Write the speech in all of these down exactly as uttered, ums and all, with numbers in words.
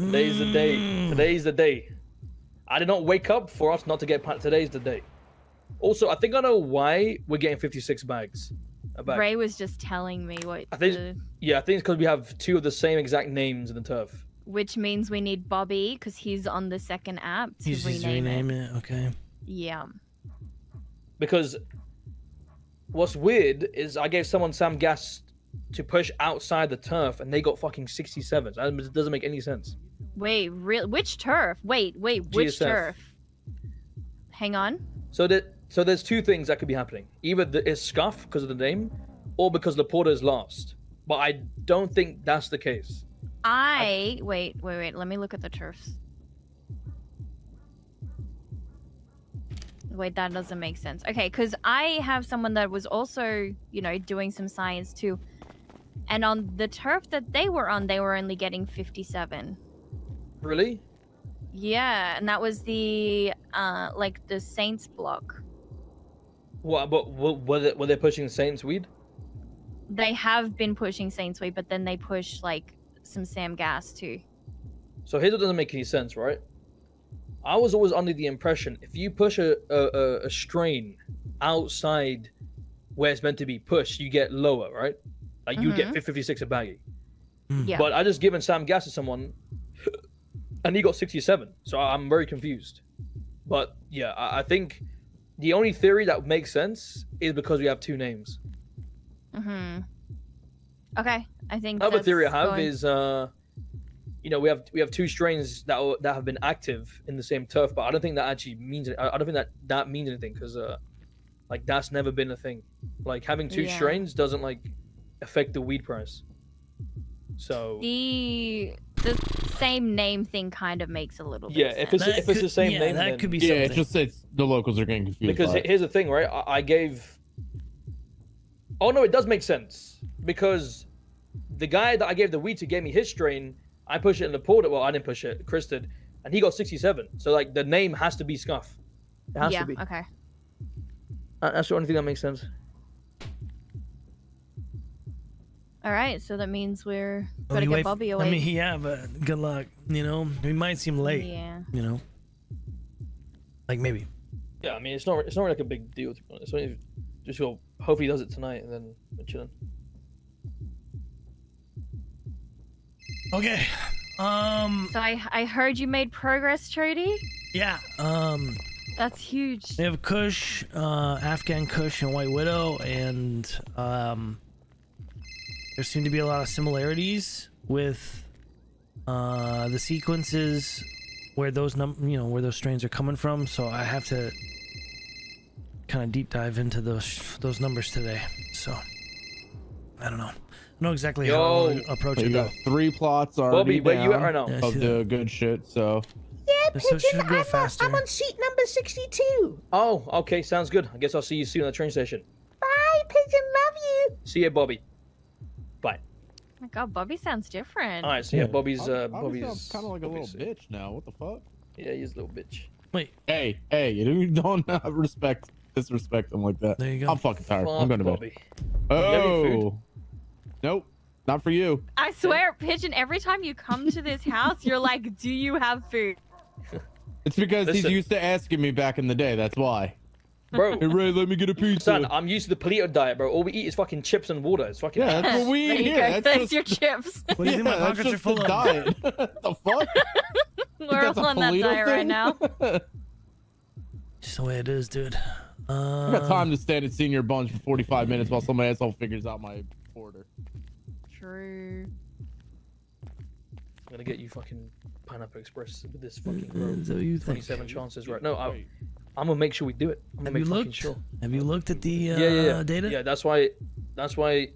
Today's the day. Today's the day. I did not wake up for us not to get pint. Today's the day. Also, I think I know why we're getting fifty-six bags. A bag. Ray was just telling me what. I think. The... Yeah, I think it's because we have two of the same exact names in the turf. Which means we need Bobby because he's on the second app to he's rename, rename it. it. Okay. Yeah. Because what's weird is I gave someone Sam Gas to push outside the turf and they got fucking sixty-sevens. It doesn't make any sense. Wait, real? Which turf? Wait, wait, which G S F. Turf? Hang on. So that so there's two things that could be happening. Either the, it's scuff because of the name, or because La Puerta is last. But I don't think that's the case. I, I wait, wait, wait. Let me look at the turfs. Wait, that doesn't make sense. Okay, because I have someone that was also, you know, doing some science too. And on the turf that they were on, they were only getting fifty-seven. Really? Yeah, and that was the, uh, like, the Saints block. What, but were they, were they pushing Saints weed? They have been pushing Saints weed, but then they push, like, some Sam Gas too. So here, that doesn't make any sense, right? I was always under the impression if you push a, a, a strain outside where it's meant to be pushed, you get lower, right? Like, mm-hmm. you get fifty-six a baggie. Mm. Yeah. But I just given Sam Gas to someone, and he got sixty-seven. So I'm very confused. But yeah, I, I think the only theory that makes sense is because we have two names. Mm-hmm. Okay, I think. Another theory I have going... is, uh, you know, we have we have two strains that are, that have been active in the same turf, but I don't think that actually means. I don't think that that means anything because, uh, like, that's never been a thing. Like, having two yeah. strains doesn't like. affect the weed price. So the the same name thing kind of makes a little bit yeah, sense. Yeah, if it's that if could, it's the same yeah, name, that then, could be yeah. Something. It's just it's, the locals are getting confused. Because here's the thing, right? I, I gave. Oh no, it does make sense because the guy that I gave the weed to gave me his strain. I pushed it in the portal. Well, I didn't push it. Chris did, and he got sixty-seven. So like the name has to be scuff. It has yeah, to be. Okay. Uh, that's the only thing that makes sense. All right, so that means we're gonna get Bobby away. I mean, yeah, but good luck. You know, we might seem late. Yeah. You know, like maybe. Yeah, I mean, it's not it's not like a big deal to be honest. So just go. Hopefully, he does it tonight, and then we're chilling. Okay. Um. So I I heard you made progress, Trudy. Yeah. Um. That's huge. They have Kush, uh, Afghan Kush, and White Widow, and um. There seem to be a lot of similarities with uh, the sequences where those num you know where those strains are coming from. So I have to kind of deep dive into those those numbers today. So I don't know. I don't know exactly Yo, how I'm gonna approach it. You got three plots already Bobby, down you are now. Yeah, of the that. good shit. So yeah, Pigeon, so I'm, on, I'm on seat number sixty-two. Oh, okay, sounds good. I guess I'll see you soon at the train station. Bye, Pigeon. Love you. See you, Bobby. Oh my god, Bobby sounds different. All right, so yeah, Bobby's uh, Bobby Bobby's kind of like Bobby's a little bitch now. What the fuck? Yeah, he's a little bitch. Wait, hey, hey, you don't uh, respect, disrespect him like that. There you go. I'm fucking tired. Fuck I'm going to bed. Oh, nope, not for you. I swear, Pigeon. Every time you come to this house, you're like, "Do you have food?" It's because Listen. he's used to asking me back in the day. That's why. Bro, hey Ray, let me get a pizza. Son, I'm used to the paleo diet, bro. All we eat is fucking chips and water. It's fucking. Yeah, that's what we eat. There you go. That's your chips. What do you yeah, think my pockets are full of? Diet. What the fuck? We're all on that diet thing? right now. Just the way it is, dude. Um, I got time to stand at senior bunch for forty-five minutes while some asshole figures out my order. True. I'm gonna get you fucking Pineapple Express with this fucking road. Is that what you think? twenty-seven chances, right? No, I. I'm gonna make sure we do it. I'm Have you looked? Sure. Have you looked at the uh, yeah, yeah, yeah. data? Yeah, that's why. That's why.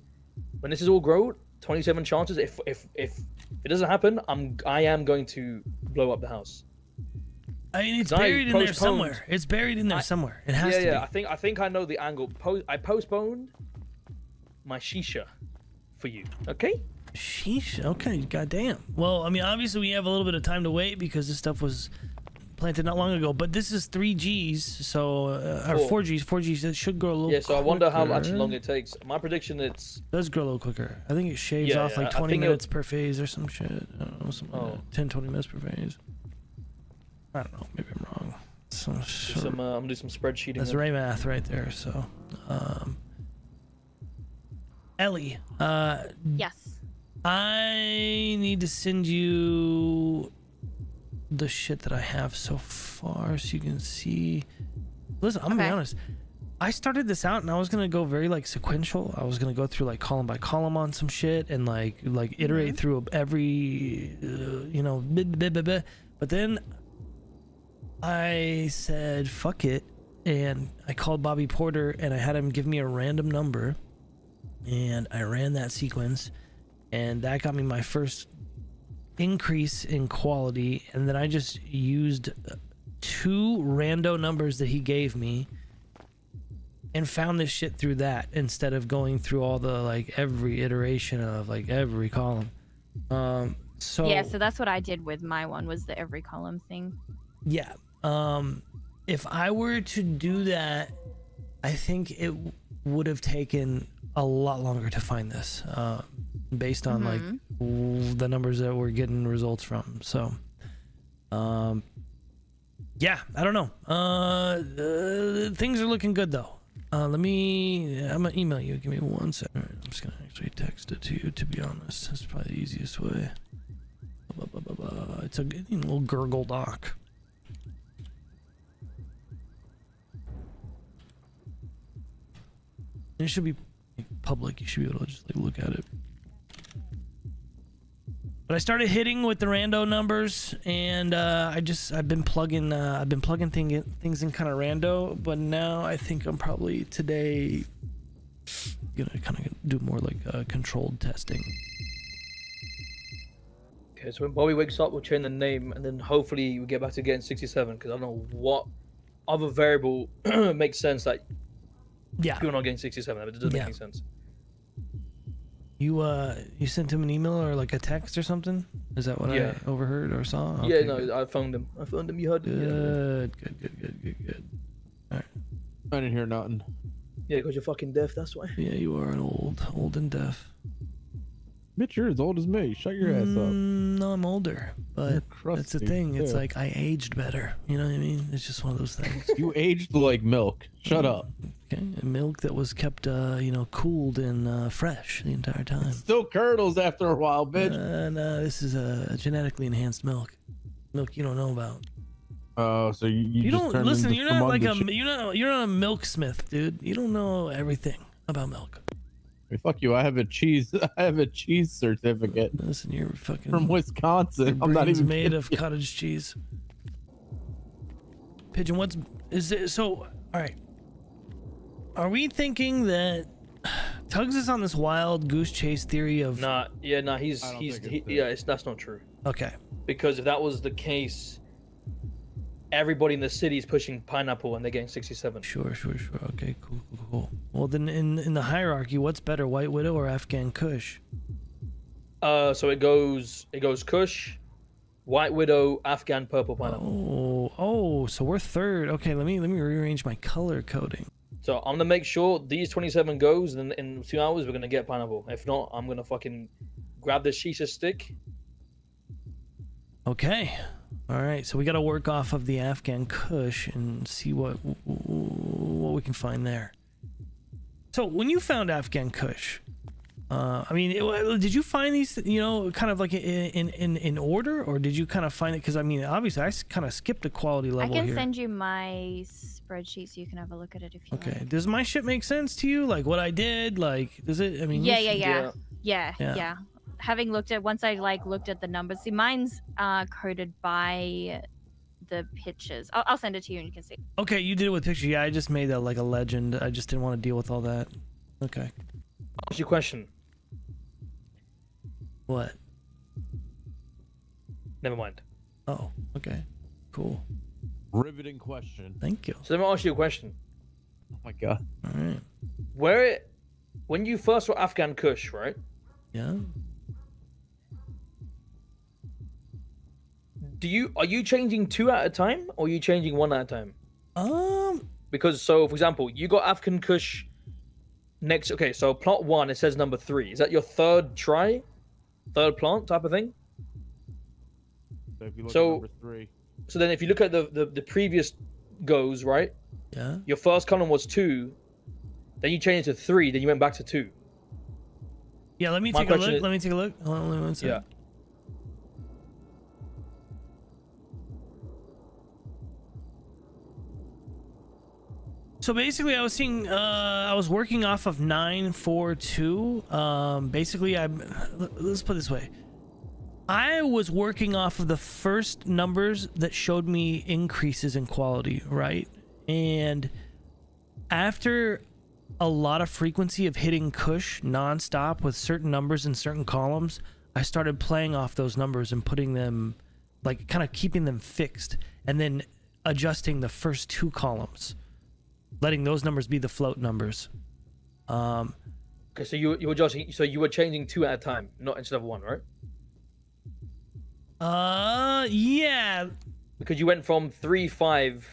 When this is all grown, twenty-seven chances. If if if it doesn't happen, I'm I am going to blow up the house. I mean, it's buried in there somewhere. It's buried in there I, somewhere. It has yeah, to yeah. be. Yeah, I think I think I know the angle. Post, I postponed my shisha for you. Okay. Shisha. Okay. Goddamn. Well, I mean, obviously we have a little bit of time to wait because this stuff was. planted not long ago, but this is three G's, so uh, or four. four G's, four G's. It should grow a little. Yeah, so quicker. I wonder how much long it takes. My prediction, it's it does grow a little quicker. I think it shaves yeah, off yeah, like twenty minutes it'll... per phase or some shit. I don't know, something oh. like ten, twenty minutes per phase. I don't know. Maybe I'm wrong. So, sure. some, uh, I'm gonna do some spreadsheeting. That's Ray math right there. So, um, Ellie. Uh, yes. I need to send you the shit that I have so far so you can see. Listen, I'm okay. gonna be honest. I started this out and I was gonna go very like sequential. I was gonna go through like column by column on some shit and like like iterate mm-hmm. through every uh, you know blah, blah, blah, blah. But then I said fuck it and I called Bobby Porter and I had him give me a random number and I ran that sequence. And that got me my first increase in quality. And then I just used two rando numbers that he gave me and found this shit through that instead of going through all the like every iteration of like every column. Um, so yeah, so that's what I did with my one was the every column thing. Yeah. Um, if I were to do that, I think it would have taken a lot longer to find this. Uh, based on mm-hmm. like the numbers that we're getting results from. So um yeah, I don't know. Uh, uh things are looking good though. Uh let me I'm gonna email you. Give me one second. All right, I'm just gonna actually text it to you, to be honest. That's probably the easiest way. Blah, blah, blah, blah, blah. It's a good little gurgle doc. And it should be public. You should be able to just like look at it. But I started hitting with the rando numbers, and uh, I just I've been plugging uh, I've been plugging thing, things in kind of rando. But now I think I'm probably today gonna kind of do more like uh, controlled testing. Okay, so when Bobby wakes up, we'll change the name, and then hopefully we get back to getting sixty-seven. Because I don't know what other variable makes sense that yeah you're not getting sixty-seven. It doesn't yeah. make any sense. You uh, you sent him an email or like a text or something? Is that what yeah. I overheard or saw? Okay, yeah, no, good. I phoned him. I phoned him. You heard? Good, yeah. good, good, good, good, good. All right. I didn't hear nothing. Yeah, because you're fucking deaf. That's why. Yeah, you are an old, old and deaf. Bitch, you're as old as me. Shut your ass mm, up. No, I'm older, but that's the thing. It's yeah. like I aged better. You know what I mean? It's just one of those things. You aged like milk. Shut mm. up. Okay, milk that was kept, uh, you know, cooled and uh, fresh the entire time. It still curdles after a while, bitch. Uh, no, this is a genetically enhanced milk. Milk you don't know about. Oh, uh, so you, you, you just don't listen. You're not like a you're not you're not a milksmith, dude. You don't know everything about milk. Hey, fuck you! I have a cheese. I have a cheese certificate. Listen, you're fucking from Wisconsin. I'm not even made of you. cottage cheese. Pigeon, what's is it? So, all right. Are we thinking that Tugs is on this wild goose chase theory of? Nah, yeah, nah. He's he's it's he, yeah. It's that's not true. Okay. Because if that was the case, everybody in the city is pushing pineapple, and they're getting sixty-seven. Sure, sure, sure. Okay, cool, cool, cool. Well, then in in the hierarchy, what's better, White Widow or Afghan Kush? Uh, so it goes it goes Kush, White Widow, Afghan Purple Pineapple. Oh, oh, so we're third. Okay, let me let me rearrange my color coding. So I'm gonna make sure these twenty-seven goes, and in two hours we're gonna get pineapple. If not, I'm gonna fucking grab this shisha stick. Okay, all right. So we gotta work off of the Afghan Kush and see what what we can find there. So when you found Afghan Kush, uh, I mean, it, did you find these, you know, kind of like in in in order, or did you kind of find it? Because I mean, obviously, I kind of skipped a quality level. I can here. send you my spreadsheet so you can have a look at it if you okay like. Does my shit make sense to you, like what I did, like does it? I mean, yeah yeah yeah. yeah yeah yeah having looked at once I like looked at the numbers, see mine's uh coded by the pictures. I'll, I'll send it to you and you can see. Okay, you did it with pictures. Yeah, I just made that like a legend. I just didn't want to deal with all that. Okay, what's your question? What? Never mind. Oh, okay, cool. Riveting question. Thank you. So let me ask you a question. Oh my god. All right. Where it, when you first saw Afghan Kush, right? Yeah. do you are you changing two at a time or are you changing one at a time? Um, because so for example, you got Afghan Kush next. Okay, so plot one, it says number three. Is that your third try, third plant type of thing? So if you look so, at number three. So then, if you look at the the, the previous goes, right? Yeah. Your first column was two, then you changed it to three, then you went back to two. Yeah, let me My take a look. Is... Let me take a look. Hold on, let me one second. Yeah. So basically, I was seeing. Uh, I was working off of nine, four, two. Um, basically, I. Let's put it this way. I was working off of the first numbers that showed me increases in quality, right? And after a lot of frequency of hitting Kush nonstop with certain numbers in certain columns, I started playing off those numbers and putting them, like, kind of keeping them fixed, and then adjusting the first two columns, letting those numbers be the float numbers. Um, okay, so you you were adjusting, so you were changing two at a time, not instead of one, right? Uh, yeah. Because you went from three five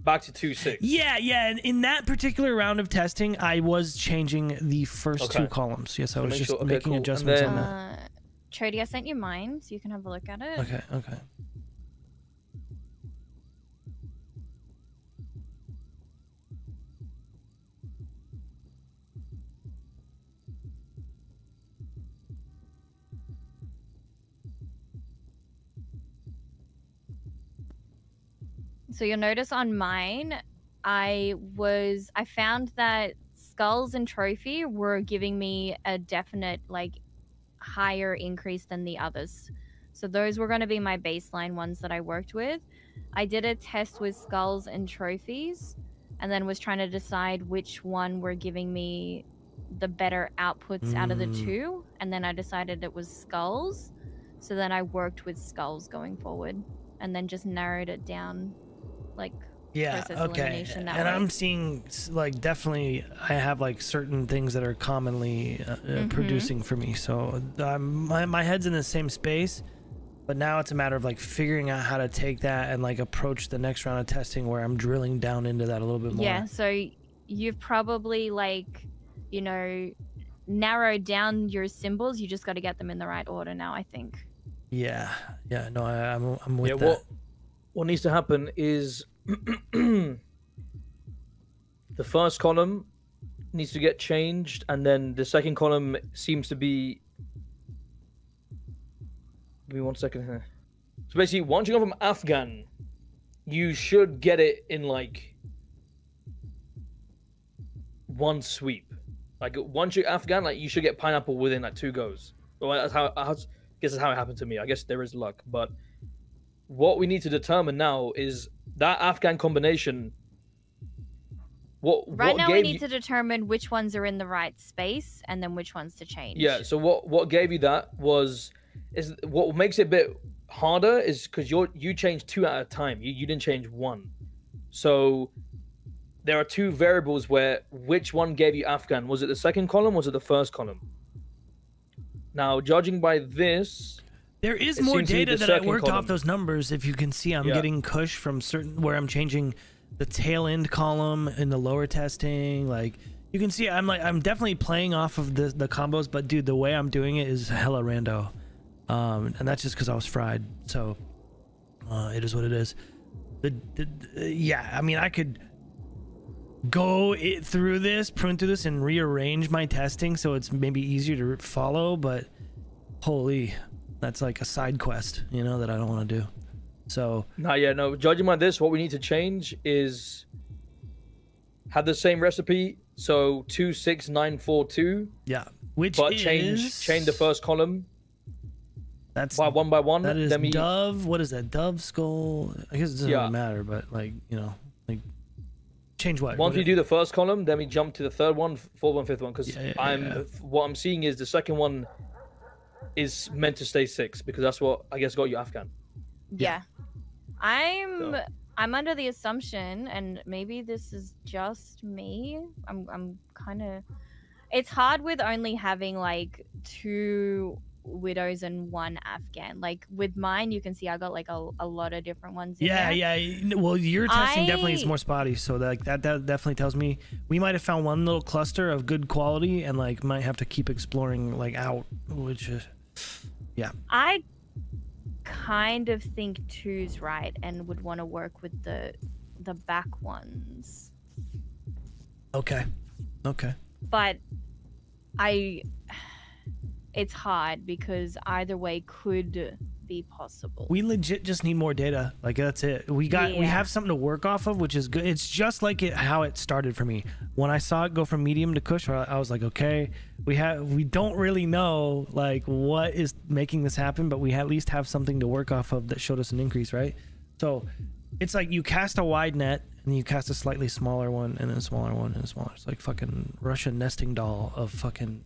back to two six. Yeah, yeah. And in that particular round of testing, I was changing the first okay. two columns. Yes, I so was just sure. okay, making cool. adjustments then, on that. Uh, Trudy, I sent you mine, so you can have a look at it. Okay. Okay. So you'll notice on mine, I was, I found that skulls and trophy were giving me a definite, like, higher increase than the others. So those were going to be my baseline ones that I worked with. I did a test with skulls and trophies and then was trying to decide which one were giving me the better outputs mm. out of the two. And then I decided it was skulls. So then I worked with skulls going forward and then just narrowed it down. Like, yeah, okay. And way. I'm seeing, like, definitely I have, like, certain things that are commonly uh, mm-hmm. producing for me. So um, my, my head's in the same space, but now it's a matter of, like, figuring out how to take that and, like, approach the next round of testing where I'm drilling down into that a little bit more. Yeah, so you've probably, like, you know, narrowed down your symbols. You just got to get them in the right order now, I think. Yeah, yeah, no, I, I'm, I'm with yeah, that. Well, what needs to happen is the first column needs to get changed, and then the second column seems to be. Give me one second here. So basically, once you go from Afghan, you should get it in, like, one sweep. Like, once you're Afghan, like, you should get pineapple within, like, two goes. Well, that's how. I guess that's how it happened to me. I guess there is luck, but. What we need to determine now is that Afghan combination. What right what now gave we need you... to determine which ones are in the right space and then which ones to change. Yeah. So what what gave you that was is what makes it a bit harder is because you you changed two at a time. You you didn't change one. So there are two variables where which one gave you Afghan. Was it the second column? Was it the first column? Now, judging by this. There is more data that I worked off those numbers. If you can see, I'm getting Kush from certain where I'm changing the tail end column in the lower testing. Like, you can see, I'm like I'm definitely playing off of the the combos. But dude, the way I'm doing it is hella rando, um, and that's just because I was fried. So uh, it is what it is. The, the, the yeah, I mean, I could go it through this, prune through this, and rearrange my testing so it's maybe easier to follow. But holy. That's like a side quest, you know, that I don't want to do. So no, yeah, no. Judging by this, what we need to change is have the same recipe. So two six nine four two. Yeah, which but is... change change the first column. That's by one by one. That is Demi... dove. What is that? Dove skull. I guess it doesn't yeah. really matter, but like you know, like change what. Once what you it... do the first column, then we jump to the third one, fourth one, fifth one. Because yeah, yeah, I'm yeah. what I'm seeing is the second one. Is meant to stay six because that's what I guess got you Afghan. Yeah, yeah. I'm so. I'm under the assumption, and maybe this is just me. I'm I'm kind of. It's hard with only having like two widows and one Afghan. Like with mine, you can see I got like a, a lot of different ones in yeah there. Yeah, well your testing I... definitely is more spotty, so like that, that definitely tells me we might have found one little cluster of good quality and like might have to keep exploring like out, which is yeah. I kind of think two's right and would want to work with the the back ones. Okay, okay, but I it's hard because either way could be possible. We legit just need more data. Like that's it. We got yeah. we have something to work off of, which is good. It's just like it how it started for me when I saw it go from medium to Kush. I was like, okay, we have we don't really know like what is making this happen, but we at least have something to work off of that showed us an increase, right? So it's like you cast a wide net and then you cast a slightly smaller one and then a smaller one and a smaller. It's like fucking Russian nesting doll of fucking,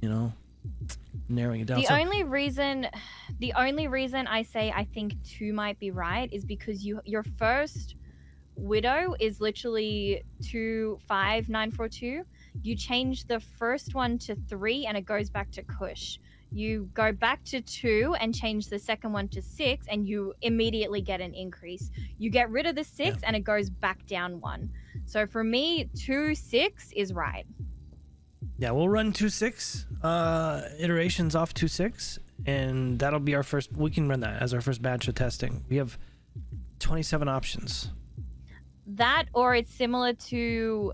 you know, narrowing it down. The so, only reason, the only reason I say I think two might be right is because you your first widow is literally two five nine four two. You change the first one to three and it goes back to Kush. You go back to two and change the second one to six and you immediately get an increase. You get rid of the six yeah. and it goes back down one. So for me, two six is right. Yeah, we'll run two six uh, iterations off two six, and that'll be our first. We can run that as our first batch of testing. We have twenty-seven options. That, or it's similar to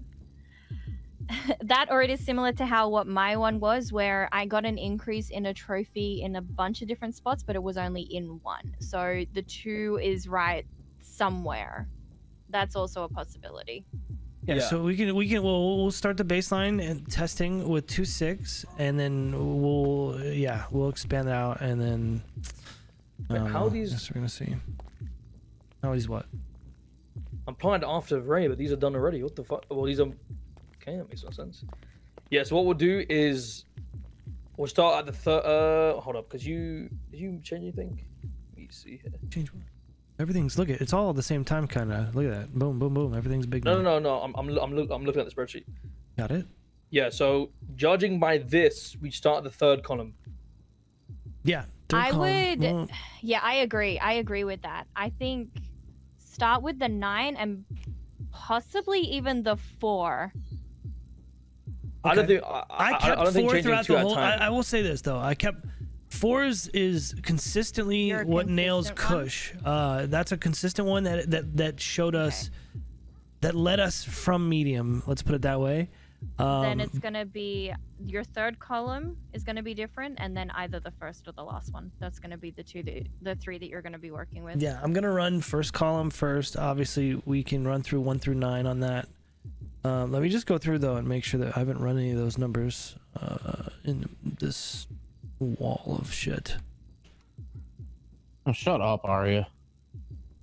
that, or it is similar to how what my one was, where I got an increase in a trophy in a bunch of different spots, but it was only in one. So the two is right somewhere. That's also a possibility. Yeah, yeah, so we can we can we'll, we'll start the baseline and testing with two six, and then we'll yeah we'll expand it out, and then um, how are these? Yes, we're gonna see. How are these what? I'm trying to after Ray, but these are done already. What the fuck? Well, these are okay. That makes no sense. Yeah. So what we'll do is we'll start at the third. Uh, hold up, because you did you change anything? Let me see here. Change what? Everything's look at it's all at the same time, kind of. Look at that, boom, boom, boom. Everything's big. No, no, no, no. I'm, I'm, I'm, look, I'm looking at the spreadsheet. Got it. Yeah. So judging by this, we start the third column. Yeah. Third I column. would. Mm. Yeah, I agree. I agree with that. I think start with the nine and possibly even the four. Okay. I don't think. I, I, I kept I don't four think throughout the whole. I, I will say this though. I kept. Fours is consistently what consistent nails Kush. Uh, that's a consistent one that that that showed us, okay. that led us from medium. Let's put it that way. Um, then it's gonna be your third column is gonna be different, and then either the first or the last one. That's gonna be the two, the, the three that you're gonna be working with. Yeah, I'm gonna run first column first. Obviously, we can run through one through nine on that. Um, let me just go through though and make sure that I haven't run any of those numbers uh, in this. Wall of shit. Oh, shut up, Arya.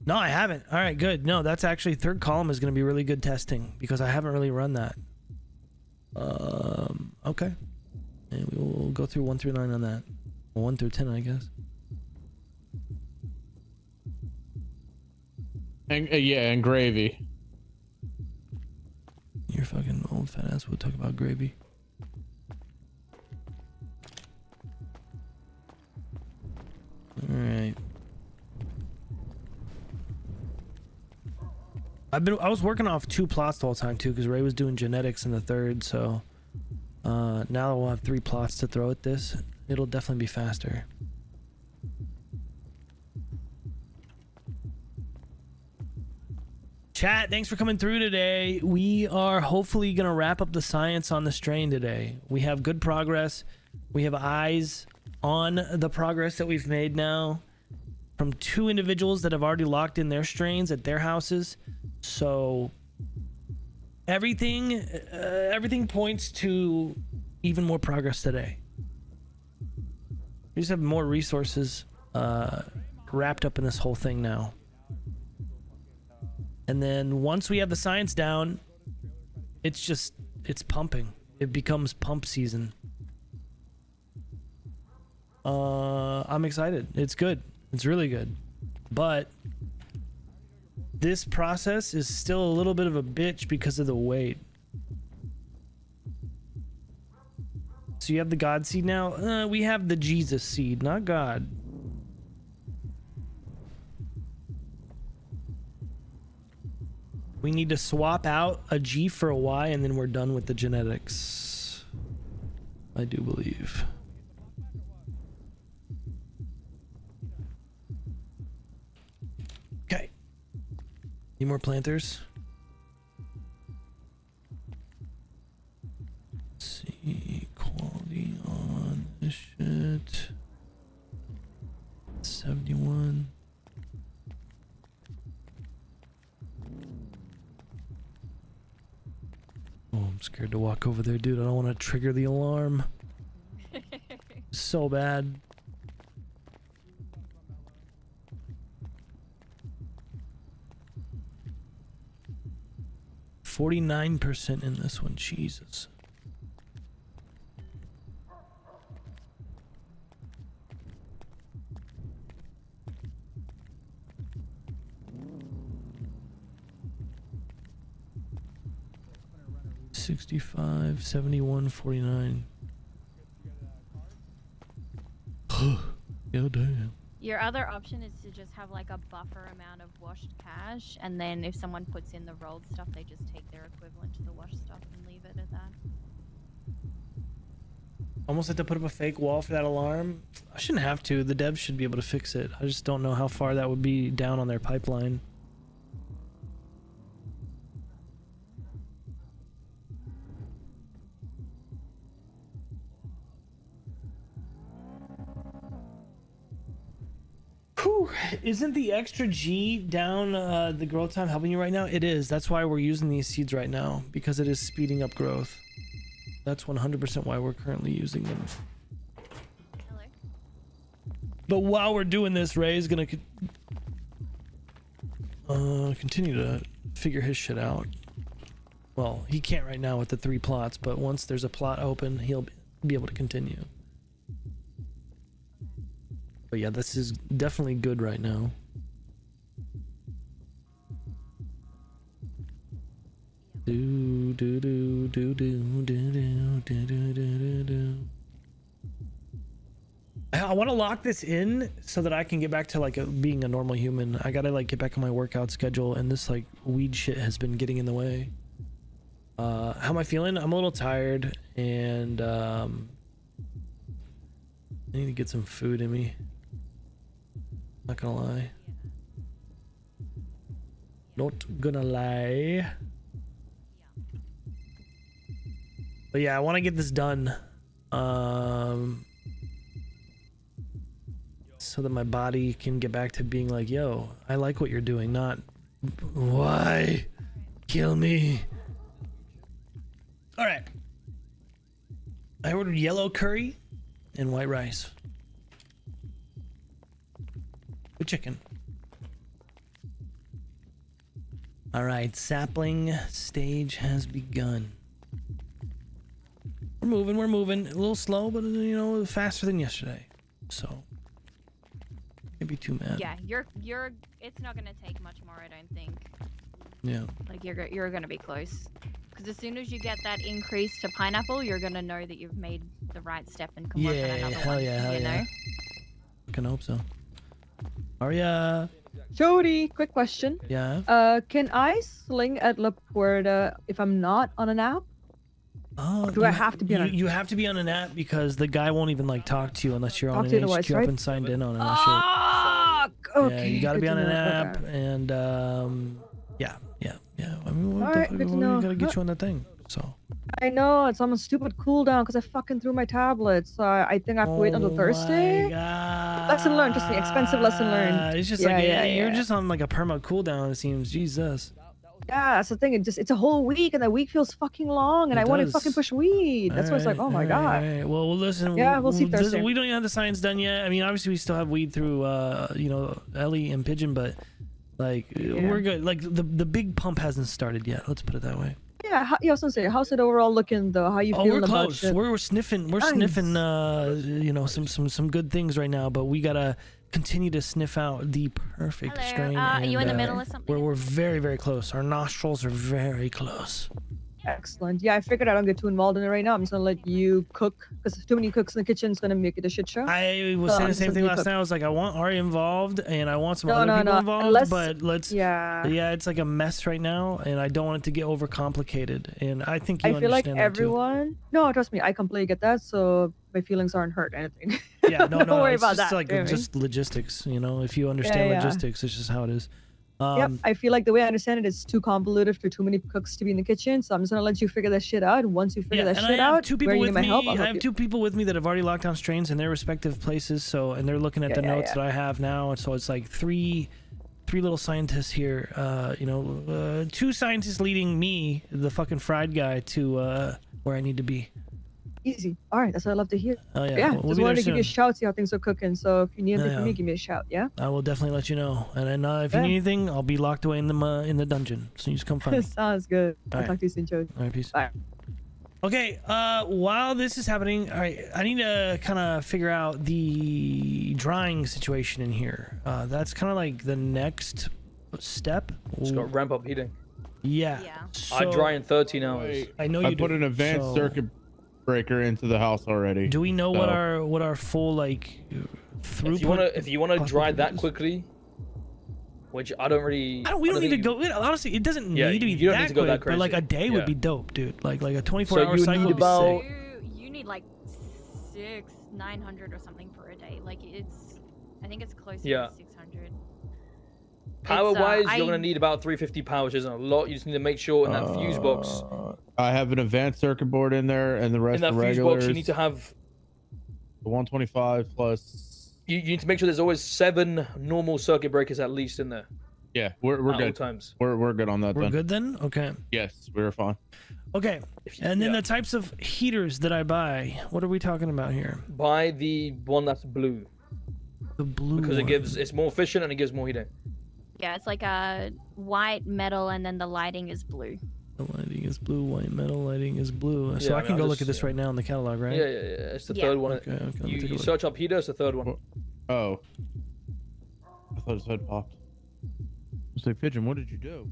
No, I haven't. All right, good. No, that's actually third column is going to be really good testing because I haven't really run that. Um, okay. And we will go through one through nine on that. Well, one through ten, I guess. And uh, yeah, and gravy. Your fucking old fat ass will talk about gravy. All right. I've been I was working off two plots the whole time too, because Ray was doing genetics in the third, so uh, now we'll have three plots to throw at this. It'll definitely be faster. Chat, thanks for coming through today. We are hopefully gonna wrap up the science on the strain today. We have good progress. We have eyes on the progress that we've made now from two individuals that have already locked in their strains at their houses, so everything uh, everything points to even more progress today. We just have more resources uh, wrapped up in this whole thing now, and then once we have the science down, it's just it's pumping. It becomes pump season. Uh, I'm excited. It's good. It's really good. But this process is still a little bit of a bitch because of the wait. So you have the God seed now? Uh, we have the Jesus seed, not God. We need to swap out a G for a Y, and then we're done with the genetics. I do believe. Okay. Need more planters? Let's see. Quality on this shit. seventy-one. Oh, I'm scared to walk over there, dude. I don't want to trigger the alarm. So bad. forty-nine percent in this one. Jesus. sixty-five, seventy-one, forty-nine. Oh, damn. Your other option is to just have like a buffer amount of washed cash, and then if someone puts in the rolled stuff, they just take their equivalent to the washed stuff and leave it at that. Almost have to put up a fake wall for that alarm. I shouldn't have to. The devs should be able to fix it. I just don't know how far that would be down on their pipeline. Isn't the extra G down uh, the growth time helping you right now? It is. That's why we're using these seeds right now, because it is speeding up growth. That's one hundred percent why we're currently using them. Hello. But while we're doing this, Ray is gonna uh, continue to figure his shit out. Well, he can't right now with the three plots, but once there's a plot open, he'll be able to continue. But yeah, this is definitely good right now. Do do do do do do do do do do. I want to lock this in so that I can get back to like a, being a normal human. I gotta like get back on my workout schedule, and this like weed shit has been getting in the way. Uh, how am I feeling? I'm a little tired, and um, I need to get some food in me. Not gonna lie. Not gonna lie. But yeah, I want to get this done. Um, so that my body can get back to being like, yo, I like what you're doing, not why kill me. All right. I ordered yellow curry and white rice. With chicken. Alright, sapling stage has begun. We're moving, we're moving. A little slow, but you know, faster than yesterday. So can't be too mad. Yeah, you're you're it's not gonna take much more, I don't think. Yeah. Like you're you're gonna be close. Because as soon as you get that increase to pineapple, you're gonna know that you've made the right step and can work yeah, on another hell one. Yeah, hell you yeah. know? I can hope so. Aria. Jody, quick question. Yeah. Uh, can I sling at La Puerta if I'm not on an app? Oh. Or do I have to be on? You, an you have to be on an app because the guy won't even like talk to you unless you're on an H Q right? up and signed in on it. Oh, okay. Yeah, you gotta Good be on an app okay. and um, yeah. Yeah, yeah. I mean, we're right, we gotta get you on that thing. So. I know it's on a stupid cooldown because I fucking threw my tablet. So I think I have to oh wait until Thursday. Lesson learned, just the expensive lesson learned. It's just yeah, like yeah, yeah, you're yeah. just on like a perma cooldown. It seems Jesus. Yeah, that's the thing. It just it's a whole week, and that week feels fucking long, and it I does. want to fucking push weed. That's all why right, it's like, oh my god. Right, right. Well, well, listen. Yeah, we'll, we'll see Thursday. We don't even have the science done yet. I mean, obviously we still have weed through, uh, you know, Ellie and Pigeon, but. Like yeah. we're good. Like the the big pump hasn't started yet. Let's put it that way. Yeah. How, yeah I was gonna say, how's it overall looking though? How you oh, feeling about it? Oh, we're close. We're sniffing. We're nice. sniffing. Uh, you know, some some some good things right now. But we gotta continue to sniff out the perfect Hello. strain. Uh, and, are you in the uh, middle of something? We're we're very very close. Our nostrils are very close. Excellent. Yeah, I figured I don't get too involved in it right now. I'm just gonna let you cook, because if too many cooks in the kitchen, it's gonna make it a shit show. I was so saying the same thing last cook. night. I was like, I want Ari involved, and I want some no, other no, people no. involved, Unless, but let's. Yeah. Yeah, it's like a mess right now, and I don't want it to get overcomplicated. And I think you I feel like everyone. Too. No, trust me, I completely get that. So my feelings aren't hurt or anything. Yeah, no, don't no, worry it's about just that. Like really. just logistics. You know, if you understand yeah, yeah. logistics, it's just how it is. Um, yep, I feel like the way I understand it, it's too convoluted for too many cooks to be in the kitchen. So I'm just gonna let you figure that shit out. Once you figure yeah, that shit I out, two people where with you need me, my help, I'll help I have you. two people with me that have already locked down strains in their respective places. So and they're looking at yeah, the yeah, notes yeah. that I have now. And so it's like three, three little scientists here. Uh, you know, uh, two scientists leading me, the fucking fried guy, to uh, where I need to be. Easy. All right, that's what I love to hear. Oh yeah, yeah we'll just wanted to soon. give you a shout, see how things are cooking. So if you need anything oh, yeah. from me, give me a shout. Yeah, I will definitely let you know. And then uh, if yeah. you need anything, I'll be locked away in the uh, in the dungeon, so you just come find me. Sounds good. All I'll right. talk to you soon, Joe. All right, peace. Bye. Okay, uh while this is happening, all right, I need to kind of figure out the drying situation in here. Uh that's kind of like the next step. Just gotta ramp up heating. Yeah, yeah. So, I dry in thirteen hours. I know you I put do, an advanced so... circuit breaker into the house already. Do we know so. what our what our full like throughput? If you want to, if you want to dry that quickly, which I don't really. I don't, we I don't, don't need to go. It, honestly, it doesn't yeah, need to be that, need to quick, that crazy. But like a day yeah. would be dope, dude. Like like a twenty-four hour so cycle would about... be sick. You, you need like six nine hundred or something for a day. Like it's, I think it's closer yeah. to six hundred. Power wise, uh, you're I... gonna need about three hundred fifty power, which isn't a lot. You just need to make sure in that uh... fuse box. I have an advanced circuit board in there, and the rest of the regulars. Box, you need to have the one twenty-five plus. You, you need to make sure there's always seven normal circuit breakers at least in there. Yeah, we're we're at good. All times. We're we're good on that. We're then. good then. Okay. Yes, we're fine. Okay, and then yeah. the types of heaters that I buy. What are we talking about here? Buy the one that's blue. The blue. Because one. it gives it's more efficient and it gives more heating. Yeah, it's like a white metal, and then the lighting is blue. The lighting is blue, white metal lighting is blue. So yeah, I, I mean, can go just, look at this yeah. right now in the catalog, right? Yeah, yeah, yeah. It's the yeah. third one. Okay, okay, you you search up heater, it's the third one. Oh. I thought his head popped. I say, Pigeon, what did you do?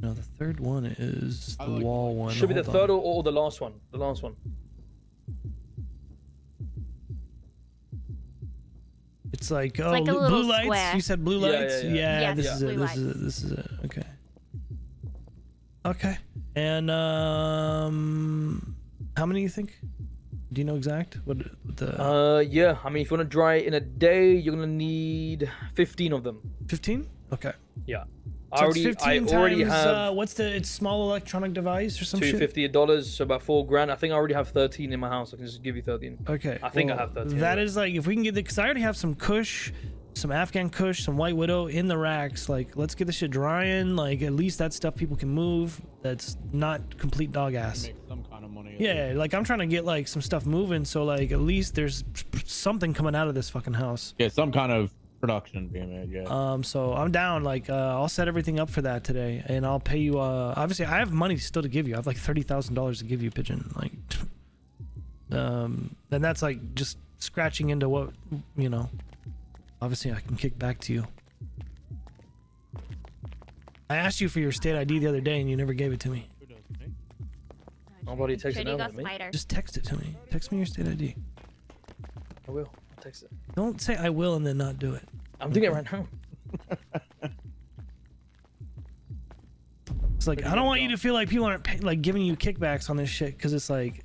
No, the third one is the like wall one. Should Hold be the on. third or, or the last one. The last one. It's like, it's oh, like blue lights. Square. You said blue lights? Yeah, yeah, yeah. yeah, yeah this, yeah. Is it, this is it. This is it. Okay. Okay, and um, how many you think? Do you know exact what the? Uh, yeah. I mean, if you want to dry in a day, you're gonna need fifteen of them. Fifteen? Okay. Yeah. So I already, it's fifteen I times, already have. Uh, what's the? It's small electronic device or some shit. Two fifty dollars, so about four grand. I think I already have thirteen in my house. I can just give you thirteen. Okay. I think well, I have thirteen. That is like if we can get the, because I already have some Kush. Some Afghan Kush, some White Widow in the racks. Like, let's get this shit drying. Like, at least that stuff people can move. That's not complete dog ass. Make some kind of money. Yeah, like I'm trying to get like some stuff moving. So like, at least there's something coming out of this fucking house. Yeah, some kind of production being made. Yeah. Um. So I'm down. Like, uh, I'll set everything up for that today, and I'll pay you. Uh, obviously, I have money still to give you. I have like thirty thousand dollars to give you, Pigeon. Like, um, and that's like just scratching into what you know. Obviously, I can kick back to you. I asked you for your state I D the other day, and you never gave it to me. Nobody texted it over to me. Just text it to me. Text me your state I D. I will. I'll text it. Don't say I will and then not do it. I'm doing it right now. It's like I don't want you to feel like people aren't pay like giving you kickbacks on this shit, because it's like.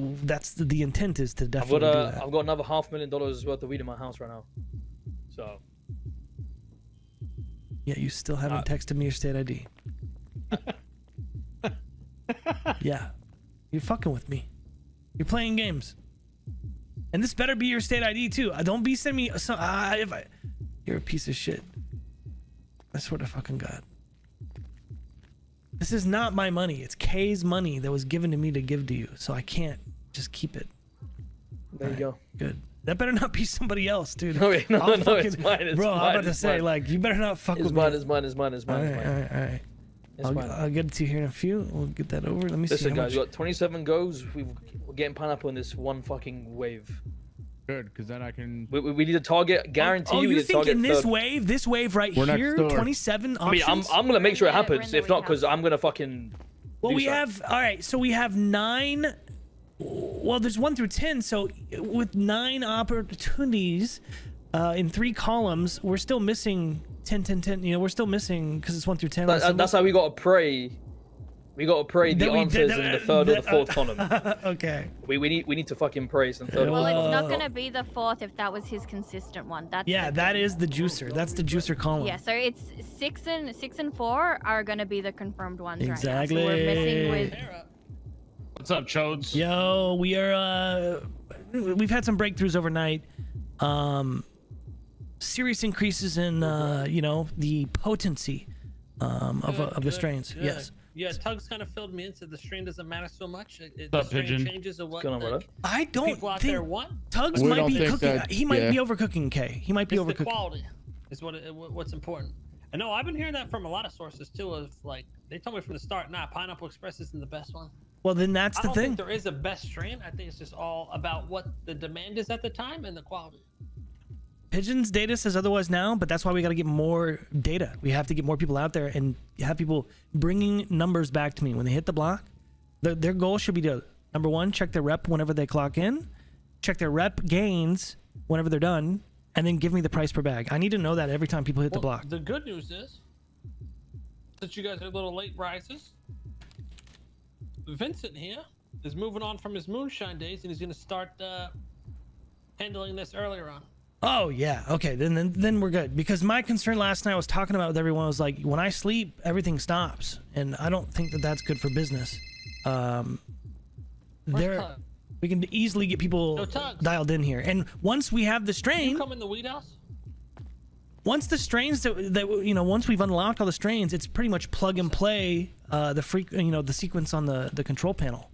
That's the, the intent is to definitely I've got, uh, do that. I've got another half million dollars worth of weed in my house right now. So. Yeah, you still haven't uh, texted me your state I D. Yeah. You're fucking with me. You're playing games. And this better be your state I D too. Uh, don't be sending me some, uh, if I, you're a piece of shit. I swear to fucking God. This is not my money. It's Kay's money that was given to me to give to you. So I can't just keep it. There All you right, go. Good. That better not be somebody else, dude. No, wait, no, no, fucking, no, it's mine. It's bro, mine, I'm about to say, mine. like, you better not fuck it's with mine, me. It's mine, it's mine, it's mine, it's mine. All right, all right. It's I'll, mine. I'll get it to you here in a few. We'll get that over. Let me Listen, see. Listen, guys, much... we got twenty-seven goes. We've, we're getting pineapple in this one fucking wave. Good, because then I can. We, we need to target. Guarantee oh, you. You think in this third wave, this wave right We're here, twenty-seven options. I mean, I'm I'm gonna make sure it happens. If not, because I'm gonna fucking. Well, we have. All right, so we have nine. Well, there's one through ten. So with nine opportunities, uh, in three columns, we're still missing ten, ten, ten. You know, we're still missing because it's one through ten. That, uh, that's how we gotta pray. We gotta pray the answers in the third or the fourth column. Okay. We we need we need to fucking pray some third. Well, it's not gonna be the fourth if that was his consistent one. That's yeah, that is the juicer. That's the juicer column. Yeah, so it's six and six and four are gonna be the confirmed ones. Exactly. Right now. So we're messing with. What's up, Chodes? Yo, we are. Uh, we've had some breakthroughs overnight. Um, serious increases in uh, you know, the potency, um, of good, of the strains. Good. Yes. Yeah, Tugs kind of filled me in. So the strain doesn't matter so much. It, it, the strain pigeon changes or what? Like, I don't think Tugs we might be cooking. That, he might yeah. be overcooking. K. He might be it's overcooking. The quality is what it, what's important. I know I've been hearing that from a lot of sources too. Of like they told me from the start, nah, Pineapple Express isn't the best one. Well, then that's I the thing. I don't think there is a best strain. I think it's just all about what the demand is at the time and the quality. Pigeon's data says otherwise now, but that's why we got to get more data. We have to get more people out there and have people bringing numbers back to me. When they hit the block, their, their goal should be to, number one, check their rep whenever they clock in, check their rep gains whenever they're done, and then give me the price per bag. I need to know that every time people hit well, the block. The good news is that you guys are a little late risers. Vincent here is moving on from his moonshine days, and he's going to start uh, handling this earlier on. Oh yeah, okay, then, then then we're good, because my concern last night I was talking about with everyone was like, when I sleep everything stops, and I don't think that that's good for business. Um there we can easily get people dialed in here, and once we have the strain, you come in the weed house? Once the strains that, that you know, once we've unlocked all the strains, it's pretty much plug and play uh the freak you know the sequence on the the control panel.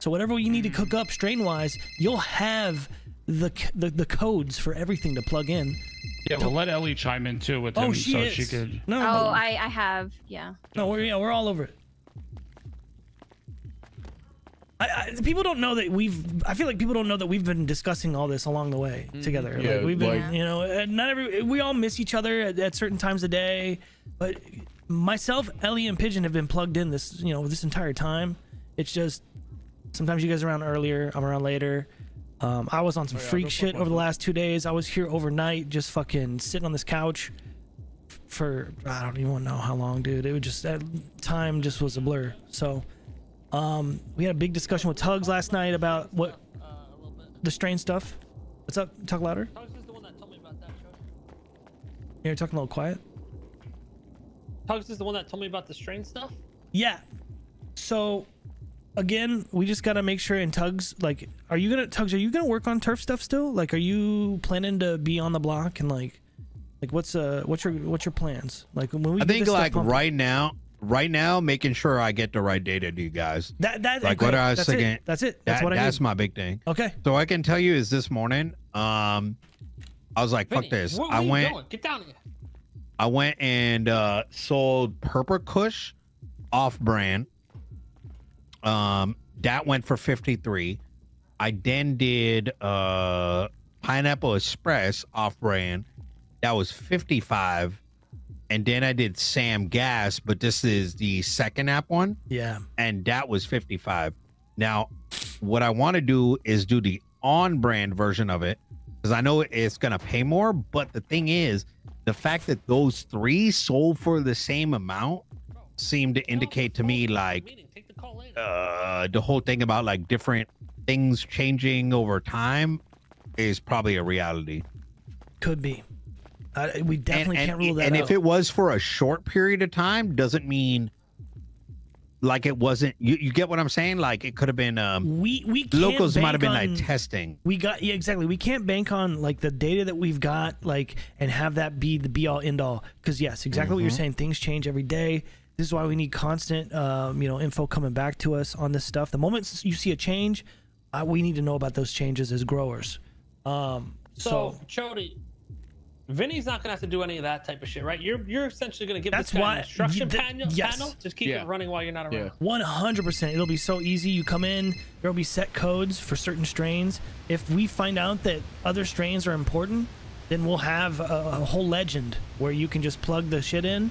So whatever you need to cook up strain wise, you'll have The, the the codes for everything to plug in. Yeah, we'll let Ellie chime in too with him, oh, she so is. she could. No, oh, no. I I have yeah. No, we're yeah we're all over it. I, I people don't know that we've. I feel like people don't know that we've been discussing all this along the way mm, together. Yeah, like we've been, like, you know, not every we all miss each other at, at certain times of day, but myself, Ellie, and Pigeon have been plugged in this you know this entire time. It's just sometimes you guys are around earlier, I'm around later. Um, I was on some oh, yeah, freak shit over the last two days. I was here overnight, just fucking sitting on this couch for I don't even know how long, dude. It was just that time just was a blur. So um, we had a big discussion with Tugs last night about what uh, a little bit. the strain stuff. What's up? Talk louder. Tugs is the one that told me about that. You're talking a little quiet. Tugs is the one that told me about the strain stuff. Yeah. So. Again, we just gotta make sure. And Tugs, like, are you gonna Tugs? Are you gonna work on turf stuff still? Like, are you planning to be on the block and like, like what's uh what's your what's your plans? Like when we I think like pumping, right now, right now, making sure I get the right data to you guys. That that like okay, what I was that's thinking. It. That's it. That's that, what I That's need. my big thing. Okay. So I can tell you is this morning, um, I was like, Vinny, fuck this. What, what I went. Doing? Get down here. I went and uh, sold Purple Kush, off brand. Um, that went for fifty-three. I then did uh Pineapple Express off brand. That was fifty-five. And then I did Sam Gas, but this is the second app one. Yeah. And that was fifty-five. Now, what I want to do is do the on brand version of it, because I know it's going to pay more. But the thing is, the fact that those three sold for the same amount seemed to indicate to me like... Uh, the whole thing about like different things changing over time is probably a reality. Could be. Uh, we definitely and, and, can't rule that and out. And if it was for a short period of time, doesn't mean like it wasn't. You, you get what I'm saying? Like it could have been. Um, we we can't locals might have been on, like testing. We got yeah exactly. We can't bank on like the data that we've got like and have that be the be all end all. Because yes, exactly mm-hmm. what you're saying. Things change every day. This is why we need constant, um, you know, info coming back to us on this stuff. The moment you see a change, uh, we need to know about those changes as growers. Um, so, so Chody, Vinny's not gonna have to do any of that type of shit, right? You're you're essentially gonna give that's this why, an instruction th panel, yes. panel. Just keep yeah. it running while you're not around. One hundred percent. It'll be so easy. You come in, there'll be set codes for certain strains. If we find out that other strains are important, then we'll have a, a whole legend where you can just plug the shit in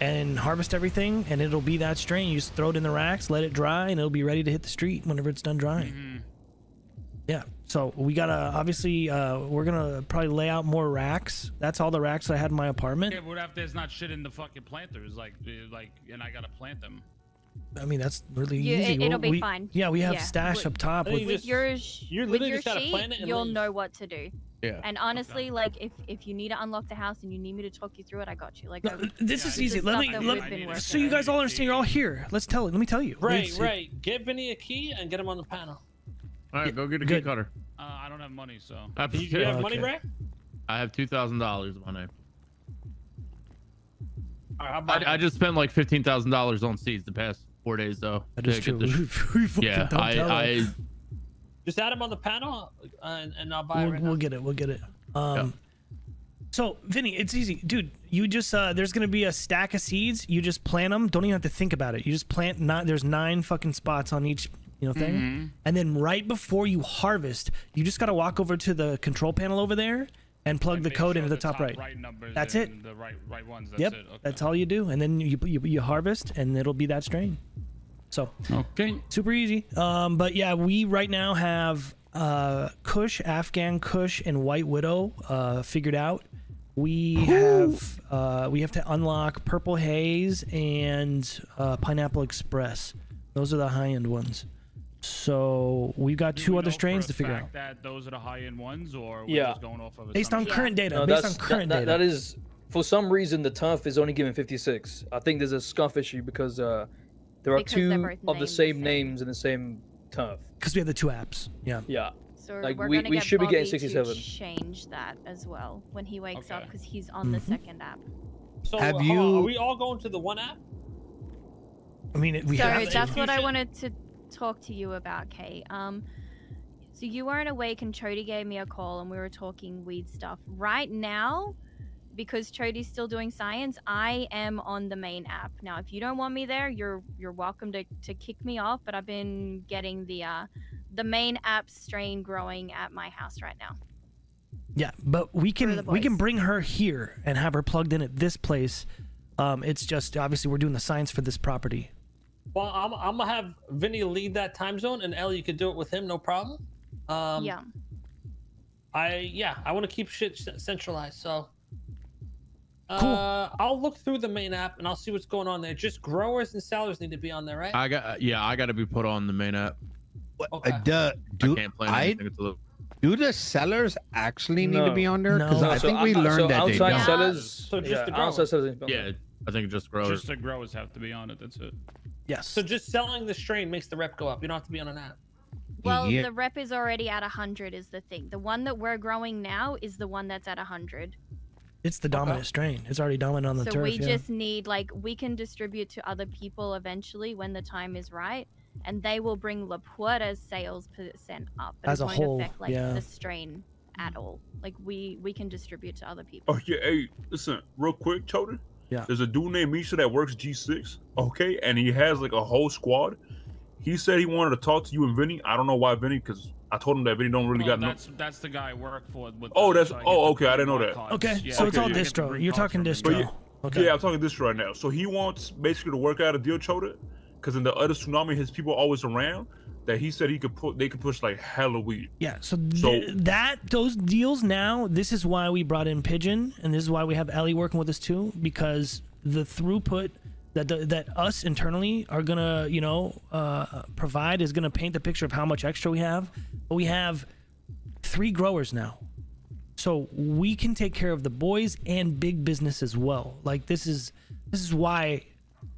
and harvest everything, and it'll be that strain. You just throw it in the racks, let it dry, and it'll be ready to hit the street whenever it's done drying. Mm-hmm. Yeah. So we gotta obviously uh, we're gonna probably lay out more racks. That's all the racks I had in my apartment. Yeah, but if there's not shit in the fucking planters, like like, and I gotta plant them. I mean that's really you, easy. It, it'll we, be fine. Yeah, we have yeah. stash with, up top. With, with your you're with your sheet, you'll leave. know what to do. Yeah. And honestly, okay. like if if you need to unlock the house and you need me to talk you through it, I got you. Like no, I, this yeah, is easy. Let me. Let, let, so you guys all understand. You're all here. Let's tell it. Let me tell you. Right, Let's right. See. Give Vinny a key and get him on the panel. All right, yeah, go get a key cutter. Uh, I don't have money, so. I have, you, you have okay. money, Ray? I have two thousand dollars on it. Right, I, I just spent like fifteen thousand dollars on seeds the past four days, though. That is true. yeah, I, I. Just add them on the panel, and, and I'll buy. We'll, it right we'll get it. We'll get it. Um, yeah. So, Vinny, it's easy, dude. You just uh, there's gonna be a stack of seeds. You just plant them. Don't even have to think about it. You just plant. Not there's nine fucking spots on each. You know thing mm-hmm. and then right before you harvest you just got to walk over to the control panel over there and plug and the code sure into the, the top, top right, right that's it the right right ones that's yep it. Okay. That's all you do, and then you, you you harvest and it'll be that strain. So okay, super easy. Um but yeah, we right now have uh Kush, Afghan Kush, and White Widow uh figured out. We have uh we have to unlock Purple Haze and uh Pineapple Express. Those are the high-end ones. So we've got do two we other strains to figure out. That those are the high-end ones, or we're yeah, just going off of based on current data. No, based on current that, data. That is, for some reason, the turf is only given fifty-six. I think there's a scuff issue because uh, there are because two of the same, same names in the same turf. Because we have the two apps. Yeah. Yeah. So like we're we, gonna we get should Bobby be getting sixty-seven. Change that as well when he wakes okay. up, because he's on mm-hmm. the second app. So have you? Uh, are we all going to the one app? I mean, we so have. So that's what I wanted to. talk to you about, Kay. Um so you weren't awake and Trudy gave me a call and we were talking weed stuff. Right now, because Trudy's still doing science, I am on the main app now. If you don't want me there, you're you're welcome to, to kick me off, but I've been getting the uh the main app strain growing at my house right now. Yeah, but we can we can bring her here and have her plugged in at this place. Um it's just obviously we're doing the science for this property. Well, I'm, I'm gonna have Vinny lead that time zone, and Ellie, you could do it with him, no problem. Um, yeah. I yeah, I want to keep shit centralized, so. Uh, cool. I'll look through the main app and I'll see what's going on there. Just growers and sellers need to be on there, right? I got yeah, I got to be put on the main app. Okay. Uh, do I, can't plan I do the sellers actually need no. to be on there? Because no. I so think I, we learned so that outside they don't. Sellers, so just yeah, the outside sellers. Yeah, I think just growers. Just the growers have to be on it. That's it. Yes. So just selling the strain makes the rep go up. You don't have to be on an app. Well, yeah. the rep is already at one hundred is the thing. The one that we're growing now is the one that's at one hundred. It's the dominant okay. strain. It's already dominant on the so turf. So we yeah. just need, like, we can distribute to other people eventually when the time is right, and they will bring La Puerta's sales percent up. But As it a won't whole, affect, like, yeah. the strain at all. Like, we, we can distribute to other people. Oh, yeah, hey, listen, real quick, Toten. Yeah. There's a dude named Misha that works G six, okay? And he has like a whole squad. He said he wanted to talk to you and Vinny. I don't know why Vinny, because I told him that Vinny don't really oh, got that's, no... That's the guy I work for. With oh, that's... So oh, okay. I didn't know that. Cards. Okay, yeah. so okay, it's all yeah. distro. You're talking distro. Yeah, okay. yeah, I'm talking distro right now. So he wants basically to work out a deal, Choda, because in the other tsunami, his people are always around. That he said he could put, they could push like hella weed. Yeah, so, th so that those deals now. This is why we brought in Pigeon, and this is why we have Ellie working with us too, because the throughput that the, that us internally are gonna you know uh, provide is gonna paint the picture of how much extra we have. But we have three growers now, so we can take care of the boys and big business as well. Like this is this is why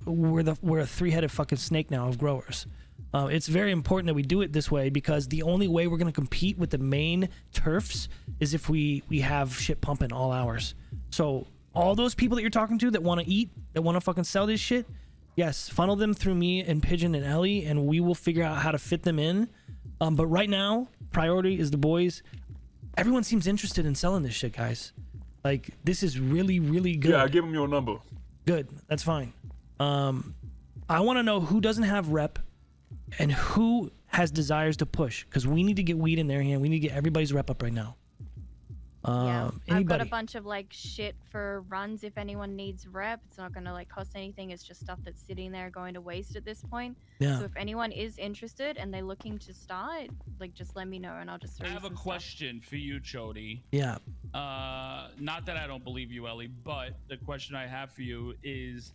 we're the we're a three-headed fucking snake now of growers. Uh, it's very important that we do it this way, because the only way we're going to compete with the main turfs is if we we have shit pumping all hours. So all those people that you're talking to that want to eat, that want to fucking sell this shit, yes, funnel them through me and Pigeon and Ellie, and we will figure out how to fit them in. Um, but right now, priority is the boys. Everyone seems interested in selling this shit, guys. Like, this is really, really good. Yeah, I give him your number. Good. That's fine. Um, I want to know who doesn't have rep and who has desires to push, because we need to get weed in their hand. We need to get everybody's rep up right now. Um, yeah, I've anybody. got a bunch of like shit for runs if anyone needs rep. It's not gonna like cost anything. It's just stuff that's sitting there going to waste at this point. Yeah. So if anyone is interested and they're looking to start, like just let me know and I'll just. I have a question stuff. for you, Chody. Yeah. Uh, not that I don't believe you, Ellie, but the question I have for you is,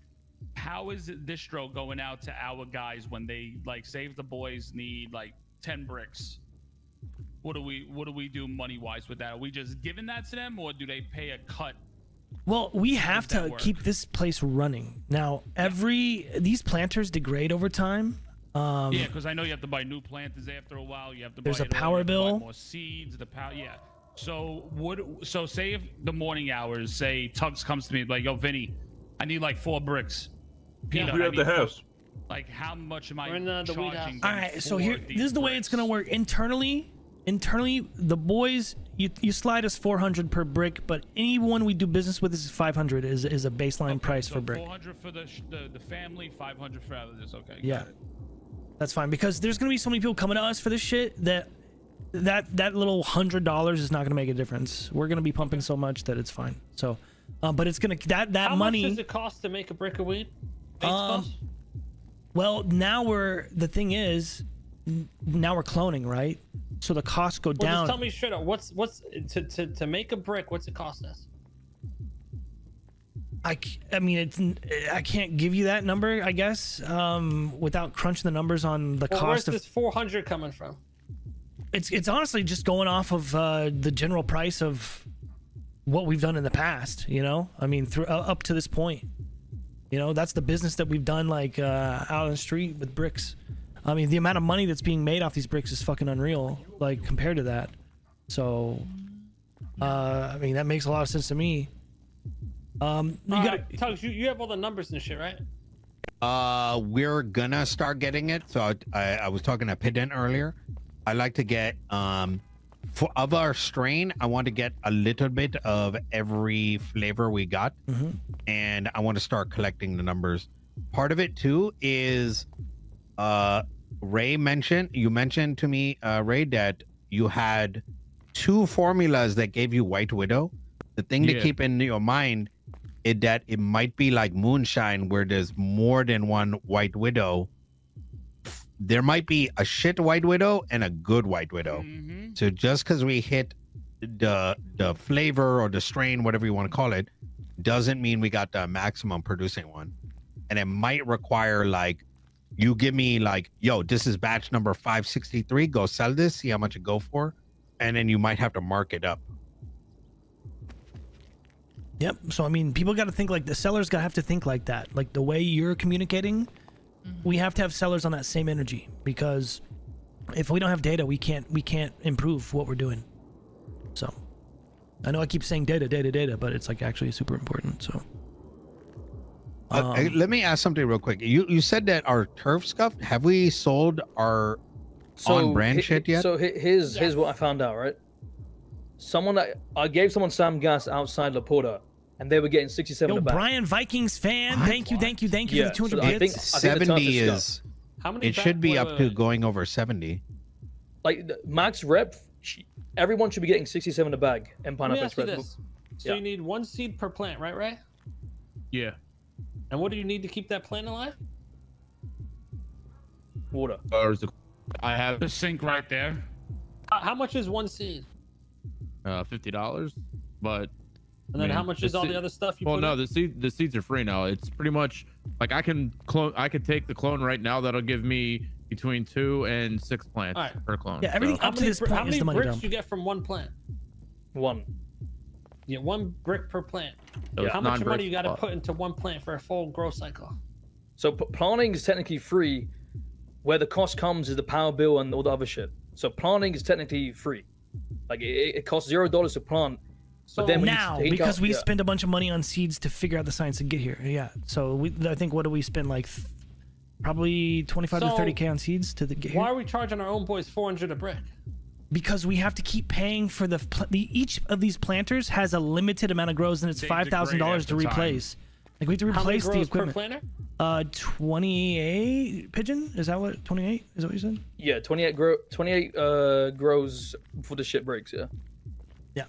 how is distro going out to our guys when they like save the boys need like ten bricks? What do we what do we do money wise with that? Are we just giving that to them, or do they pay a cut? Well, we have to keep this place running. Now, every these planters degrade over time. Um, yeah, because I know you have to buy new planters after a while. You have to. There's buy a power bill. More seeds. The power. Yeah. So what? So say if the morning hours, say Tugs comes to me like, "Yo, Vinny, I need like four bricks." Peter, yeah, we at the house. Like, how much am I charging? All right. So here, this is the way it's gonna work internally. Internally, the boys, you, you slide us four hundred per brick, but anyone we do business with is five hundred is, is a baseline okay, price so for brick. four hundred for the, the, the family, five hundred for others. Okay. Yeah. That's fine, because there's going to be so many people coming to us for this shit that that, that little one hundred dollars is not going to make a difference. We're going to be pumping so much that it's fine. So, uh, but it's going to, that, that How money. How much does it cost to make a brick of weed? Um, well, now we're, the thing is, now we're cloning, right? So the costs go well, down. Just tell me straight up, what's what's to, to to make a brick? What's it cost us? I I mean, it's I can't give you that number, I guess, um, without crunching the numbers on the well, cost. Where's of, this four hundred coming from? It's it's honestly just going off of uh, the general price of what we've done in the past. You know, I mean, through uh, up to this point, you know, that's the business that we've done, like uh, out on the street with bricks. I mean, the amount of money that's being made off these bricks is fucking unreal, like, compared to that. So, uh, I mean, that makes a lot of sense to me. Um, you uh, gotta... Tugs, you, you have all the numbers and shit, right? Uh, we're gonna start getting it. So, I, I was talking to Pigeon earlier. I like to get, um, for, of our strain, I want to get a little bit of every flavor we got. Mm-hmm. And I want to start collecting the numbers. Part of it, too, is... Uh, Ray mentioned, you mentioned to me, uh, Ray, that you had two formulas that gave you White Widow. The thing yeah. to keep in your mind is that it might be like moonshine, where there's more than one White Widow. There might be a shit White Widow and a good White Widow. Mm-hmm. So just because we hit the the flavor or the strain, whatever you want to call it, doesn't mean we got the maximum producing one. And it might require like, you give me like, yo, this is batch number five sixty-three. Go sell this. See how much it go for. And then you might have to mark it up. Yep. So, I mean, people got to think like the sellers got to have to think like that. Like the way you're communicating, mm-hmm. we have to have sellers on that same energy, because if we don't have data, we can't, we can't improve what we're doing. So I know I keep saying data, data, data, but it's like actually super important. So. Um, uh, let me ask something real quick. You you said that our turf scuffed. Have we sold our so on brand shit yet? So here's yes. here's what I found out. Right, someone that I gave someone Sam Gas outside La Puerta, and they were getting sixty-seven. Yo, Brian, Vikings fan. What? Thank you, thank you, thank you yeah, for the two hundred so bits. seventy is. is How many? It should be up to going over seventy. Like max rep, everyone should be getting sixty-seven a bag in Pineapple Express. So yeah. you need one seed per plant, right? Right. Yeah. And what do you need to keep that plant alive? Water. Uh, the, I have the sink right there. Uh, how much is one seed? Uh, fifty dollars. But and then man, how much the is all seed, the other stuff? You well, put no, in? the seed the seeds are free now. It's pretty much like I can clone. I could take the clone right now. That'll give me between two and six plants right. per clone. Yeah, everything so. up to this point. How many, how many bricks do you get from one plant? One. Yeah, one brick per plant. Yeah. How much money you got to put into one plant for a full growth cycle? So planting is technically free. Where the cost comes is the power bill and all the other shit. So planting is technically free. Like it, it costs zero dollars to plant. So but then now, because out, we yeah. spend a bunch of money on seeds to figure out the science to get here. Yeah. So we, I think, what do we spend? Like probably twenty-five so to thirty K on seeds to the, get here. Why are we charging our own boys four hundred a brick? because we have to keep paying for the, the each of these planters has a limited amount of grows, and it's five thousand dollars to replace. Time. Like we have to replace the equipment. How many grows per planter? Uh, twenty-eight pigeon. Is that what twenty-eight? Is that what you said? Yeah, twenty-eight grow, twenty-eight uh grows before the shit breaks. Yeah. Yeah.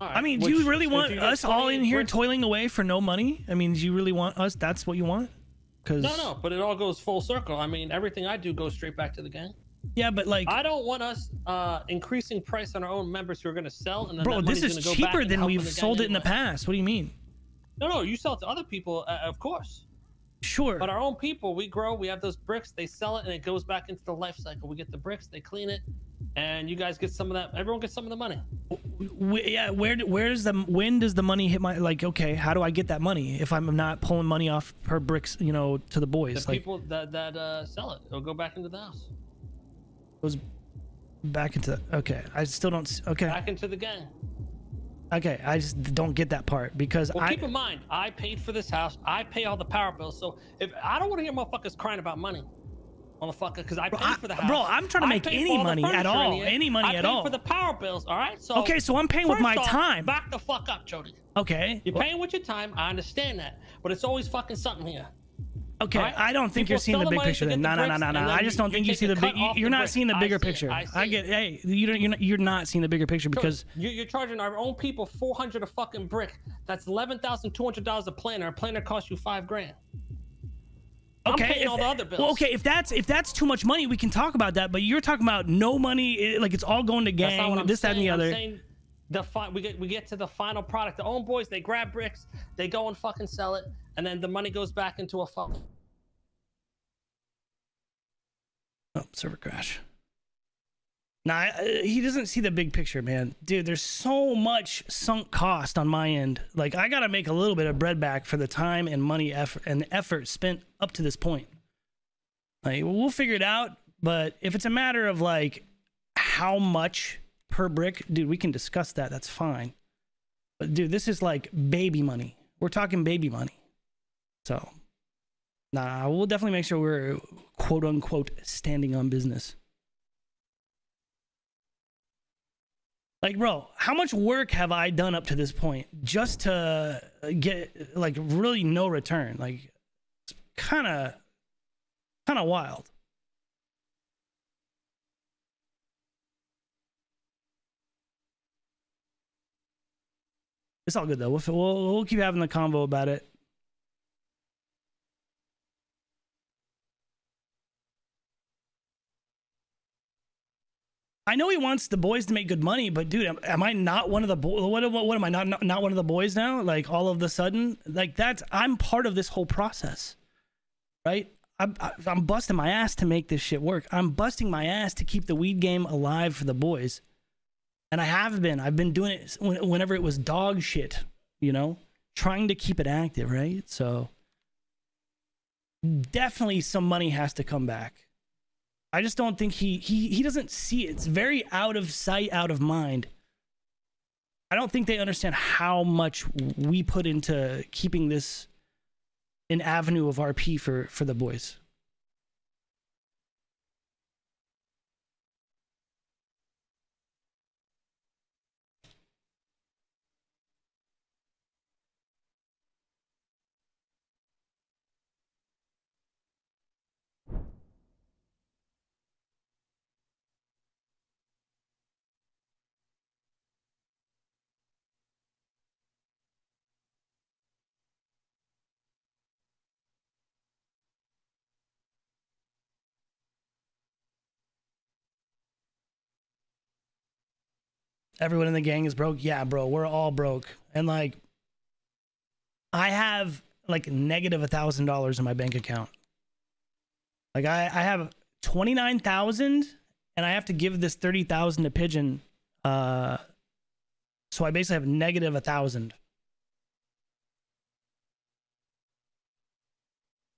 Right. I mean, Which, do you really want you us all in here toiling away for no money? I mean, do you really want us? That's what you want? Cause... No, no, but it all goes full circle. I mean, everything I do goes straight back to the gang. Yeah, but like... I don't want us uh, increasing price on our own members who are going to sell. And then bro, this is go cheaper than we've sold it in the past. What do you mean? No, no, you sell it to other people, uh, of course. Sure. But our own people, we grow, we have those bricks, they sell it, and it goes back into the life cycle. We get the bricks, they clean it, and you guys get some of that. Everyone gets some of the money. We, yeah, where where's the when does the money hit my, like, okay, how do I get that money if I'm not pulling money off per bricks, you know, to the boys? The like, people that, that uh, sell it, it'll go back into the house. Goes back into, okay, I still don't, okay. Back into the gang. Okay, I just don't get that part because well, I keep in mind I paid for this house. I pay all the power bills, so if I don't want to hear motherfuckers crying about money, motherfucker, because I paid bro, for the house. Bro, I'm trying to make any money at all, any money at all. I paid for the power bills. All right, so okay, so I'm paying with my off, time. Back the fuck up, Jody. Okay, you're well, paying with your time. I understand that, but it's always fucking something here. Okay, right? I don't think People you're seeing the big the picture. Then. The no, no, no, no, no. I just don't you think you see the big. You're not bricks. seeing the bigger I picture. It, I, I get. It. Hey, you don't. You're not, you're not seeing the bigger picture because you're charging our own people four hundred a fucking brick. That's eleven thousand two hundred dollars a planter. A planter costs you five grand. Okay, I'm paying if, all the other bills. Well, okay, if that's if that's too much money, we can talk about that. But you're talking about no money. It, like it's all going to gang. This, saying. that, and the I'm other. Saying, The fi we get we get to the final product. The own boys, they grab bricks, they go and fucking sell it, and then the money goes back into a fuck. Oh, server crash. Nah, he doesn't see the big picture, man. Dude, there's so much sunk cost on my end. Like I gotta make a little bit of bread back for the time and money effort and effort spent up to this point. Like we'll figure it out, but if it's a matter of like how much per brick, dude, we can discuss that. That's fine. But dude, this is like baby money. We're talking baby money. So, nah, we'll definitely make sure we're quote unquote standing on business. Like, bro, how much work have I done up to this point just to get like really no return? Like, it's kind of, kind of wild. It's all good though. We'll, we'll we'll keep having the convo about it. I know he wants the boys to make good money, but dude, am, am I not one of the boys? What, what, what am I not, not not one of the boys now? Like all of the sudden, like that's I'm part of this whole process, right? I'm I'm busting my ass to make this shit work. I'm busting my ass to keep the weed game alive for the boys. And I have been. I've been doing it whenever it was dog shit, you know, trying to keep it active, right? So definitely some money has to come back. I just don't think he he he doesn't see it. It's very out of sight, out of mind. I don't think they understand how much we put into keeping this an avenue of R P for for the boys. Everyone in the gang is broke. Yeah, bro, we're all broke. And like, I have like negative a thousand dollars in my bank account. Like I, I have twenty-nine thousand and I have to give this thirty thousand to Pigeon. Uh, so I basically have negative a thousand.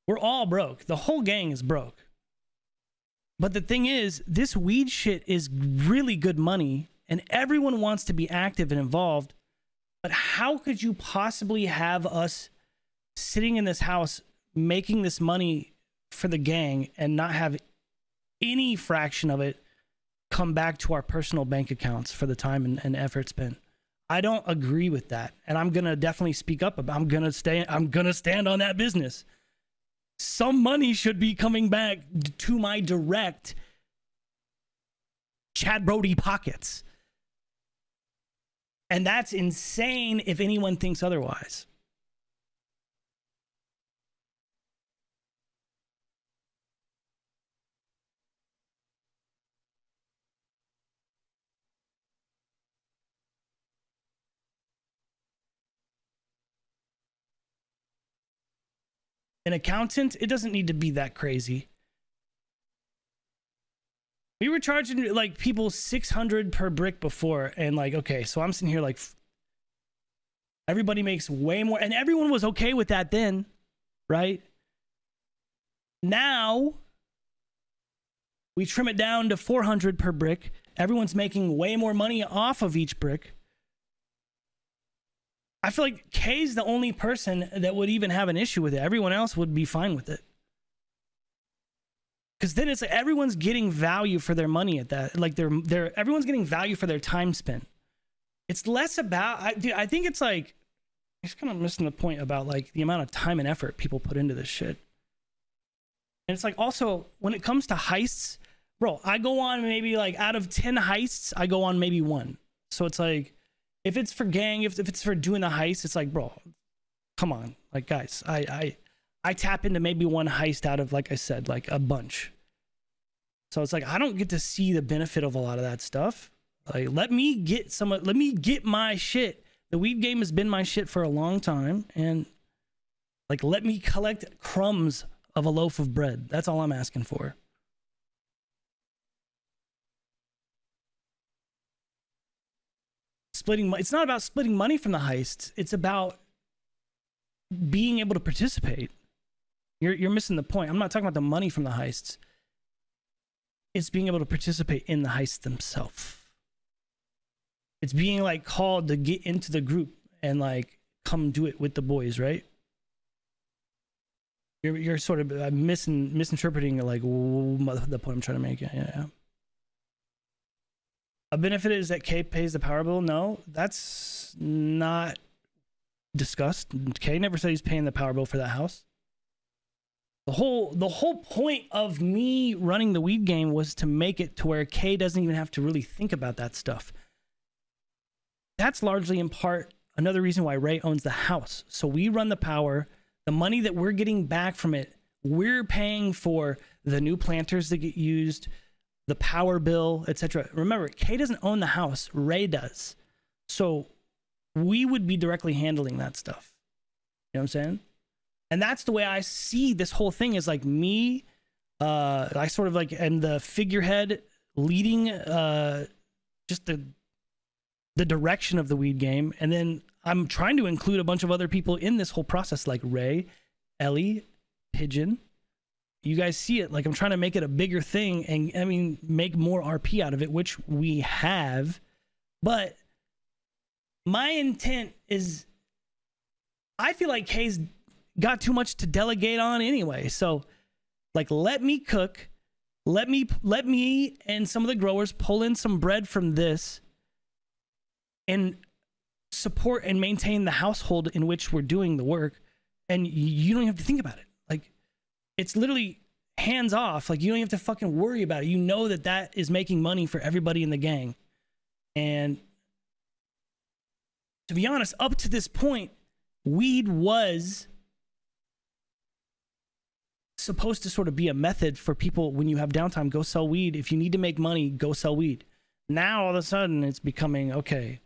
We're all broke. The whole gang is broke. But the thing is, this weed shit is really good money. And everyone wants to be active and involved, but how could you possibly have us sitting in this house making this money for the gang and not have any fraction of it come back to our personal bank accounts for the time and, and effort spent. I don't agree with that. And I'm going to definitely speak up about, I'm going to stay, I'm going to stand on that business. Some money should be coming back to my direct Chad Brody pockets. And that's insane if anyone thinks otherwise. An accountant, it doesn't need to be that crazy. We were charging like people six hundred per brick before, and like, okay, so I'm sitting here like, everybody makes way more, and everyone was okay with that then, right? Now we trim it down to four hundred per brick. Everyone's making way more money off of each brick. I feel like Kay's the only person that would even have an issue with it. Everyone else would be fine with it. Because then it's like everyone's getting value for their money at that. Like they're, they're, everyone's getting value for their time spent. It's less about, I, dude, I think it's like, it's kind of missing the point about like the amount of time and effort people put into this shit. And it's like also when it comes to heists, bro, I go on maybe like out of ten heists, I go on maybe one. So it's like, if it's for gang, if, if it's for doing the heist, it's like, bro, come on. Like, guys, I, I, I tap into maybe one heist out of, like I said, like a bunch. So it's like, I don't get to see the benefit of a lot of that stuff. Like, let me get some, let me get my shit. The weed game has been my shit for a long time. And like, let me collect crumbs of a loaf of bread. That's all I'm asking for. Splitting, it's not about splitting money from the heists. It's about being able to participate. You're, you're missing the point. I'm not talking about the money from the heists. It's being able to participate in the heists themselves. It's being like called to get into the group and like come do it with the boys, right? You're, you're sort of missing, misinterpreting like the point I'm trying to make. Yeah, yeah. A benefit is that K pays the power bill. No, that's not discussed. K never said he's paying the power bill for that house. The whole, the whole point of me running the weed game was to make it to where K doesn't even have to really think about that stuff. That's largely in part another reason why Ray owns the house. So we run the power. The money that we're getting back from it, we're paying for the new planters that get used, the power bill, et cetera. Remember, Kay doesn't own the house. Ray does. So we would be directly handling that stuff. You know what I'm saying? And that's the way I see this whole thing is like me, uh, I sort of like, and the figurehead leading uh, just the, the direction of the weed game. And then I'm trying to include a bunch of other people in this whole process, like Ray, Ellie, Pigeon. You guys see it. Like, I'm trying to make it a bigger thing and, I mean, make more R P out of it, which we have. But my intent is, I feel like Kay's got too much to delegate on anyway. So, like, let me cook. Let me, let me and some of the growers pull in some bread from this and support and maintain the household in which we're doing the work. And you don't have to think about it. It's literally hands off. Like, you don't have to fucking worry about it. You know that that is making money for everybody in the gang. And to be honest, up to this point, weed was supposed to sort of be a method for people when you have downtime, go sell weed. If you need to make money, go sell weed. Now, all of a sudden, it's becoming, okay,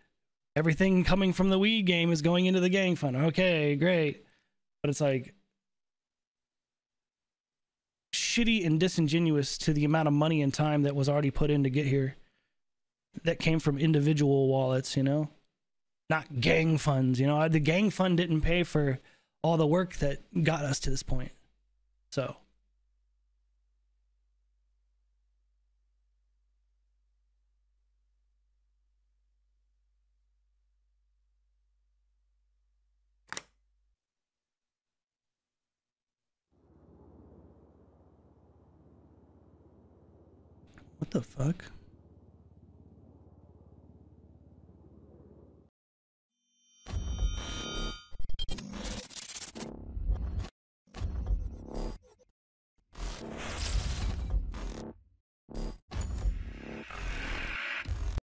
everything coming from the weed game is going into the gang fund. Okay, great. But it's like, shitty and disingenuous to the amount of money and time that was already put in to get here that came from individual wallets, you know, not gang funds. You know, the gang fund didn't pay for all the work that got us to this point. So what the fuck?